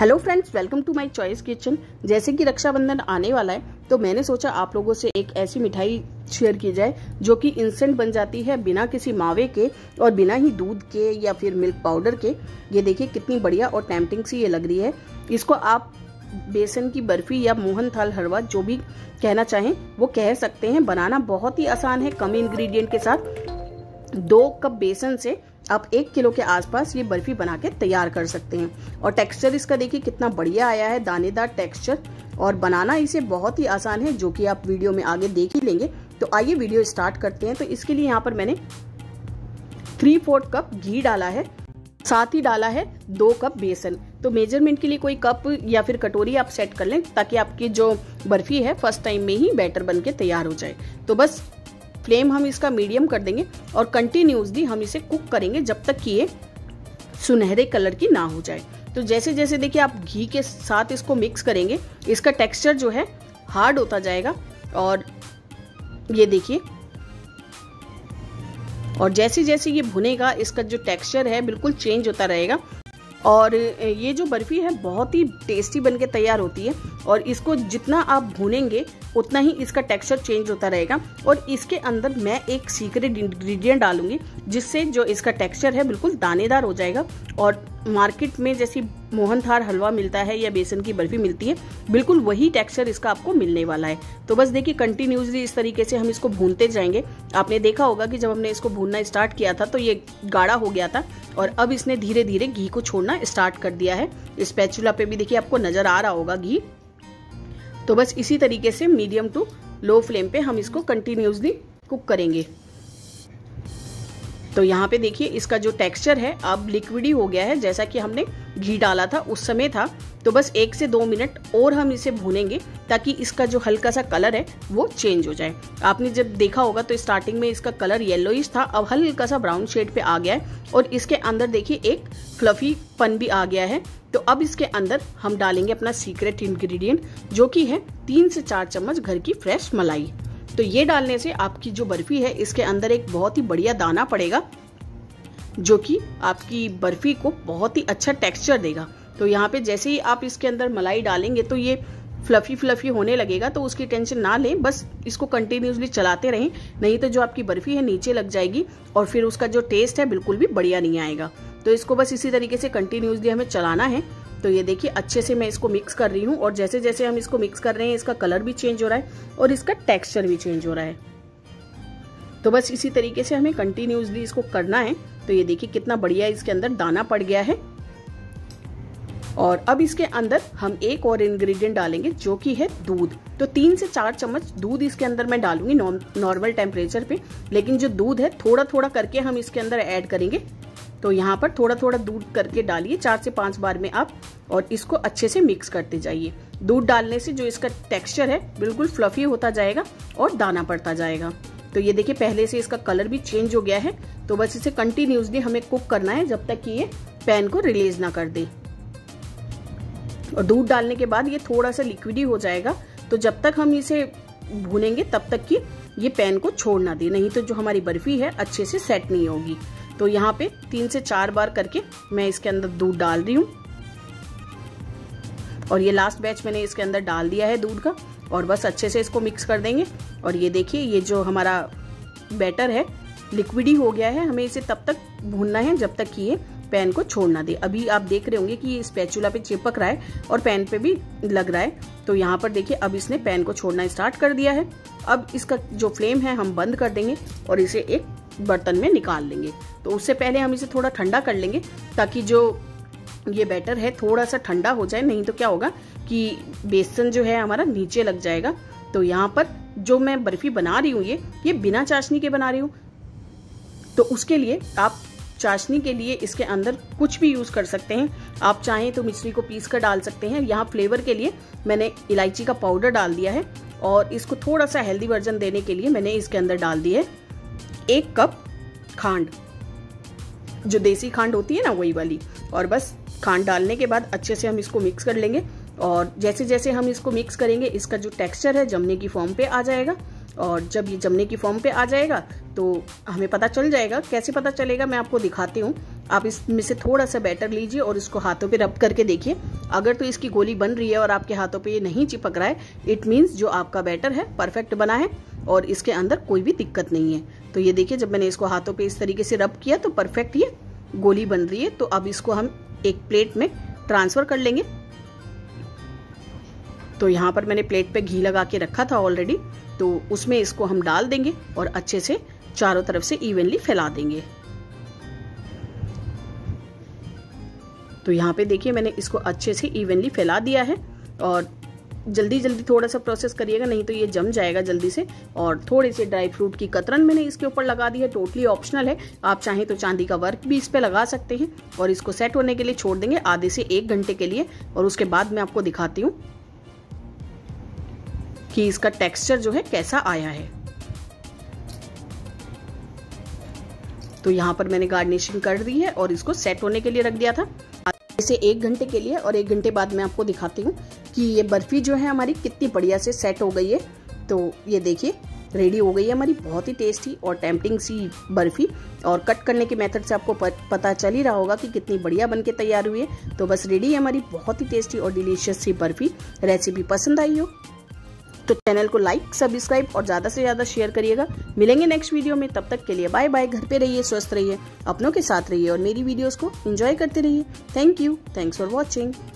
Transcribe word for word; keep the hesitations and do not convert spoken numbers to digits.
Hello friends, welcome to my choice kitchen. जैसे कि रक्षाबंधन आने वाला है तो मैंने सोचा आप लोगों से एक ऐसी मिठाई शेयर की जाए जो कि इंस्टेंट बन जाती है बिना किसी मावे के और बिना ही दूध के या फिर मिल्क पाउडर के। ये देखिए कितनी बढ़िया और टेम्पटिंग सी ये लग रही है। इसको आप बेसन की बर्फी या मोहन थाल हलवा जो भी कहना चाहें वो कह सकते हैं। बनाना बहुत ही आसान है, कम इंग्रेडिएंट के साथ। दो कप बेसन से आप एक किलो के आसपास ये बर्फी बना के तैयार कर सकते हैं। और टेक्सचर इसका देखिए कितना बढ़िया आया है, दानेदार टेक्सचर। और बनाना इसे बहुत ही आसान है, जो कि आप वीडियो में आगे देख ही लेंगे। तो आइए वीडियो स्टार्ट करते हैं। तो इसके लिए यहाँ पर मैंने थ्री फोर्थ कप घी डाला है, साथ ही डाला है दो कप बेसन। तो मेजरमेंट के लिए कोई कप या फिर कटोरी आप सेट कर लें ताकि आपकी जो बर्फी है फर्स्ट टाइम में ही बैटर बन के तैयार हो जाए। तो बस फ्लेम हम इसका मीडियम कर देंगे और कंटिन्यूसली हम इसे कुक करेंगे जब तक कि ये सुनहरे कलर की ना हो जाए। तो जैसे जैसे देखिए आप घी के साथ इसको मिक्स करेंगे, इसका टेक्सचर जो है हार्ड होता जाएगा। और ये देखिए, और जैसे जैसे ये भुनेगा इसका जो टेक्सचर है बिल्कुल चेंज होता रहेगा। और ये जो बर्फ़ी है बहुत ही टेस्टी बनके तैयार होती है। और इसको जितना आप भूनेंगे उतना ही इसका टेक्सचर चेंज होता रहेगा। और इसके अंदर मैं एक सीक्रेट इंग्रेडिएंट डालूंगी जिससे जो इसका टेक्सचर है बिल्कुल दानेदार हो जाएगा। और मार्केट में जैसी मोहन थार हलवा मिलता है या बेसन की बर्फ़ी मिलती है, बिल्कुल वही टेक्सचर इसका आपको मिलने वाला है। तो बस देखिए कंटिन्यूसली इस तरीके से हम इसको भूनते जाएंगे। आपने देखा होगा कि जब हमने इसको भूनना स्टार्ट किया था तो ये गाढ़ा हो गया था और अब इसने धीरे धीरे घी को छोड़ना स्टार्ट कर दिया है। स्पैचुला पे भी देखिए आपको नज़र आ रहा होगा घी। तो बस इसी तरीके से मीडियम टू लो फ्लेम पे हम इसको कंटिन्यूसली कुक करेंगे। तो यहाँ पे देखिए इसका जो टेक्सचर है अब लिक्विडी हो गया है, जैसा कि हमने घी डाला था उस समय था। तो बस एक से दो मिनट और हम इसे भूनेंगे ताकि इसका जो हल्का सा कलर है वो चेंज हो जाए। आपने जब देखा होगा तो स्टार्टिंग में इसका कलर येलोइश था, अब हल्का सा ब्राउन शेड पे आ गया है। और इसके अंदर देखिए एक फ्लफी पन भी आ गया है। तो अब इसके अंदर हम डालेंगे अपना सीक्रेट इंग्रेडिएंट जो कि है तीन से चार चम्मच घर की फ्रेश मलाई। तो ये डालने से आपकी जो बर्फ़ी है इसके अंदर एक बहुत ही बढ़िया दाना पड़ेगा जो कि आपकी बर्फ़ी को बहुत ही अच्छा टेक्सचर देगा। तो यहाँ पे जैसे ही आप इसके अंदर मलाई डालेंगे तो ये फ्लफी फ्लफी होने लगेगा। तो उसकी टेंशन ना लें, बस इसको कंटिन्यूसली चलाते रहें, नहीं तो जो आपकी बर्फ़ी है नीचे लग जाएगी और फिर उसका जो टेस्ट है बिल्कुल भी बढ़िया नहीं आएगा। तो इसको बस इसी तरीके से कंटिन्यूसली हमें चलाना है। तो ये देखिए अच्छे से मैं इसको मिक्स कर रही हूँ और जैसे जैसे हम इसको मिक्स कर रहे हैं इसका कलर भी चेंज हो रहा है और इसका टेक्सचर भी चेंज हो रहा है। तो बस इसी तरीके से हमें कंटिन्यूसली इसको करना है। तो ये देखिए कितना बढ़िया इसके अंदर दाना पड़ गया है। और अब इसके अंदर हम एक और इंग्रेडिएंट डालेंगे जो कि है दूध। तो तीन से चार चम्मच दूध इसके अंदर मैं डालूंगी नॉर्मल टेम्परेचर पे, लेकिन जो दूध है थोड़ा थोड़ा करके हम इसके अंदर ऐड करेंगे। तो यहाँ पर थोड़ा थोड़ा दूध करके डालिए चार से पांच बार में आप, और इसको अच्छे से मिक्स करते जाइए। दूध डालने से जो इसका टेक्सचर है बिल्कुल फ्लफी होता जाएगा और दाना पड़ता जाएगा। तो ये देखिए पहले से इसका कलर भी चेंज हो गया है। तो बस इसे कंटिन्यूसली हमें कुक करना है जब तक कि ये पैन को रिलीज ना कर दे। और दूध डालने के बाद ये थोड़ा सा लिक्विडी हो जाएगा। तो जब तक हम इसे भूनेंगे तब तक कि ये पैन को छोड़ ना दे, नहीं तो जो हमारी बर्फ़ी है अच्छे से सेट नहीं होगी। तो यहाँ पे तीन से चार बार करके मैं इसके अंदर दूध डाल रही हूँ और ये लास्ट बैच मैंने इसके अंदर डाल दिया है दूध का। और बस अच्छे से इसको मिक्स कर देंगे। और ये देखिए ये जो हमारा बैटर है लिक्विडी हो गया है। हमें इसे तब तक भूनना है जब तक कि ये पैन को छोड़ ना दे। अभी आप देख रहे होंगे कि ये स्पैचुला पे चिपक रहा है और पैन पे भी लग रहा है। तो यहाँ पर देखिए अब इसने पैन को छोड़ना स्टार्ट कर दिया है। अब इसका जो फ्लेम है हम बंद कर देंगे और इसे एक बर्तन में निकाल लेंगे। तो उससे पहले हम इसे थोड़ा ठंडा कर लेंगे ताकि जो ये बैटर है थोड़ा सा ठंडा हो जाए, नहीं तो क्या होगा कि बेसन जो है हमारा नीचे लग जाएगा। तो यहाँ पर जो मैं बर्फ़ी बना रही हूँ ये ये बिना चाशनी के बना रही हूँ। तो उसके लिए आप चाशनी के लिए इसके अंदर कुछ भी यूज़ कर सकते हैं। आप चाहें तो मिश्री को पीस कर डाल सकते हैं। यहाँ फ्लेवर के लिए मैंने इलायची का पाउडर डाल दिया है और इसको थोड़ा सा हेल्दी वर्जन देने के लिए मैंने इसके अंदर डाल दिया है एक कप खांड, जो देसी खांड होती है ना वही वाली। और बस खांड डालने के बाद अच्छे से हम इसको मिक्स कर लेंगे। और जैसे जैसे हम इसको मिक्स करेंगे इसका जो टेक्सचर है जमने की फॉर्म पे आ जाएगा। और जब ये जमने की फॉर्म पे आ जाएगा तो हमें पता चल जाएगा। कैसे पता चलेगा मैं आपको दिखाती हूँ। आप इसमें से थोड़ा सा बैटर लीजिए और इसको हाथों पे रब करके देखिए। अगर तो इसकी गोली बन रही है और आपके हाथों पे ये नहीं चिपक रहा है, इट मीन्स जो आपका बैटर है परफेक्ट बना है और इसके अंदर कोई भी दिक्कत नहीं है। तो ये देखिए, जब मैंने इसको हाथों पे इस तरीके से रब किया तो परफेक्ट ये गोली बन रही है। तो अब इसको हम एक प्लेट में ट्रांसफ़र कर लेंगे। तो यहाँ पर मैंने प्लेट पे घी लगा के रखा था ऑलरेडी, तो उसमें इसको हम डाल देंगे और अच्छे से चारों तरफ से इवनली फैला देंगे। तो यहाँ पे देखिए मैंने इसको अच्छे से इवनली फैला दिया है और जल्दी जल्दी थोड़ा सा प्रोसेस करिएगा, नहीं तो ये जम जाएगा जल्दी से। और थोड़े से ड्राई फ्रूट की कतरन मैंने इसके ऊपर लगा दी है, टोटली ऑप्शनल है। आप चाहें तो चांदी का वर्क भी इस पे लगा सकते हैं। और इसको सेट होने के लिए छोड़ देंगे आधे से एक घंटे के लिए और उसके बाद मैं आपको दिखाती हूँ कि इसका टेक्सचर जो है कैसा आया है। तो यहाँ पर मैंने गार्निशिंग कर दी है और इसको सेट होने के लिए रख दिया था इसे एक घंटे के लिए। और एक घंटे बाद मैं आपको दिखाती हूँ कि ये बर्फ़ी जो है हमारी कितनी बढ़िया से सेट हो गई है। तो ये देखिए रेडी हो गई है हमारी बहुत ही टेस्टी और टेम्पटिंग सी बर्फ़ी। और कट करने के मेथड से आपको पता चल ही रहा होगा कि कितनी बढ़िया बनके तैयार हुई है। तो बस रेडी है हमारी बहुत ही टेस्टी और डिलीशियस सी बर्फ़ी। रेसिपी पसंद आई हो तो चैनल को लाइक, सब्सक्राइब और ज़्यादा से ज़्यादा शेयर करिएगा। मिलेंगे नेक्स्ट वीडियो में, तब तक के लिए बाय बाय। घर पे रहिए, स्वस्थ रहिए, अपनों के साथ रहिए और मेरी वीडियोस को एंजॉय करते रहिए। Thank you, thanks for watching.